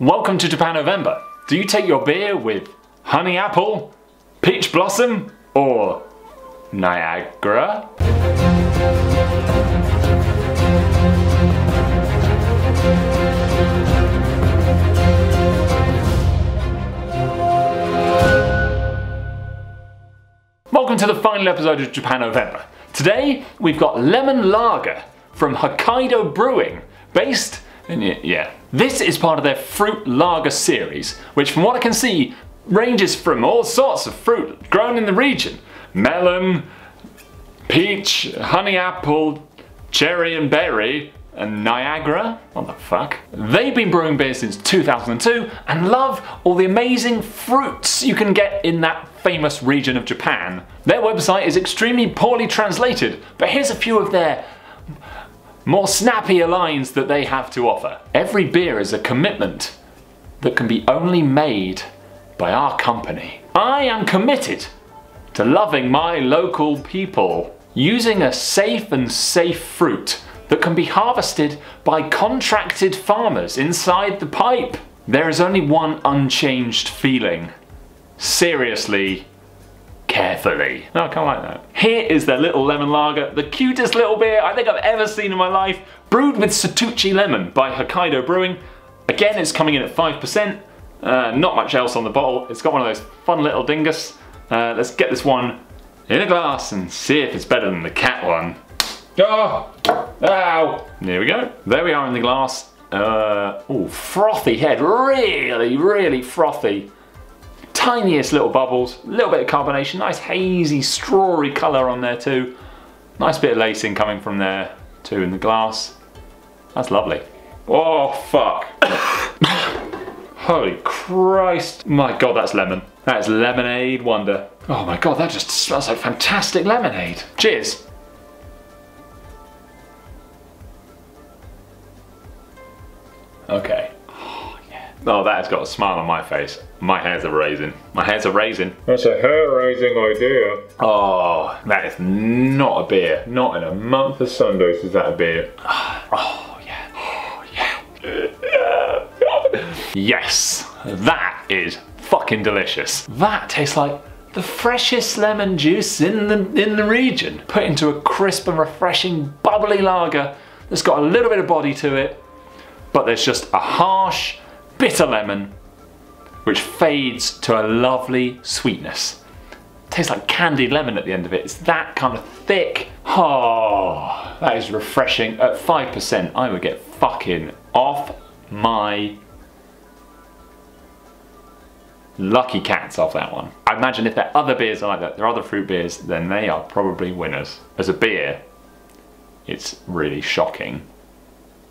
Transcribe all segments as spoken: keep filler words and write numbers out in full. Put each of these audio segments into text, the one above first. Welcome to Japan November. Do you take your beer with honey apple, peach blossom, or Niagara? Welcome to the final episode of Japan November. Today we've got lemon lager from Hokkaido Brewing, based in, yeah. This is part of their fruit lager series, which from what I can see ranges from all sorts of fruit grown in the region. Melon, peach, honey apple, cherry and berry, and Niagara. What the fuck? They've been brewing beer since two thousand two and love all the amazing fruits you can get in that famous region of Japan. Their website is extremely poorly translated, but here's a few of their more snappier lines that they have to offer. Every beer is a commitment that can be only made by our company. I am committed to loving my local people, using a safe and safe fruit that can be harvested by contracted farmers inside the pipe. There is only one unchanged feeling. Seriously, carefully. No, I kind of like that. Here is their little lemon lager, the cutest little beer I think I've ever seen in my life, brewed with Satouchi lemon by Hokkaido Brewing. Again, it's coming in at five percent. Uh, not much else on the bottle. It's got one of those fun little dingus. Uh, let's get this one in a glass and see if it's better than the cat one. Oh! Ow! There we go. There we are in the glass. Uh, oh, frothy head. Really, really frothy. Tiniest little bubbles, a little bit of carbonation, nice hazy strawy colour on there too. Nice bit of lacing coming from there too in the glass. That's lovely. Oh fuck. Holy Christ. My God, that's lemon. That is lemonade wonder. Oh my God, that just smells like fantastic lemonade. Cheers. Okay. Oh, that has got a smile on my face. My hairs are raising. My hairs are raising. That's a hair-raising idea. Oh, that is not a beer. Not in a month of Sundays is that a beer. Oh, yeah. Oh, yeah. Yes, that is fucking delicious. That tastes like the freshest lemon juice in the, in the region. Put into a crisp and refreshing bubbly lager that's got a little bit of body to it, but there's just a harsh, bitter lemon, which fades to a lovely sweetness. Tastes like candied lemon at the end of it. It's that kind of thick. Oh, that is refreshing. At five percent, I would get fucking off my lucky cats off that one. I imagine if there are other beers like that, there are other fruit beers, then they are probably winners. As a beer, it's really shocking.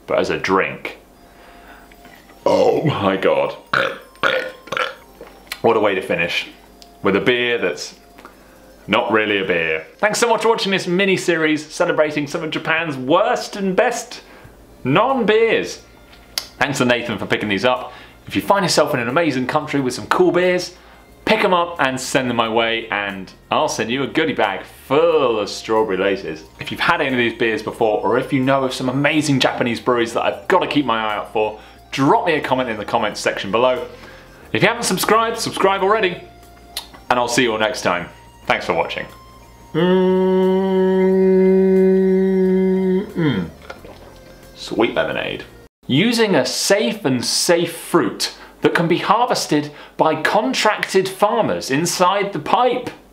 But as a drink, oh my God. What a way to finish. With a beer that's not really a beer. Thanks so much for watching this mini-series celebrating some of Japan's worst and best non-beers. Thanks to Nathan for picking these up. If you find yourself in an amazing country with some cool beers, pick them up and send them my way and I'll send you a goodie bag full of strawberry laces. If you've had any of these beers before or if you know of some amazing Japanese breweries that I've got to keep my eye out for, drop me a comment in the comments section below. If you haven't subscribed, subscribe already. And I'll see you all next time. Thanks for watching. Mm-mm. Sweet lemonade. Using a safe and safe fruit that can be harvested by contracted farmers inside the pipe.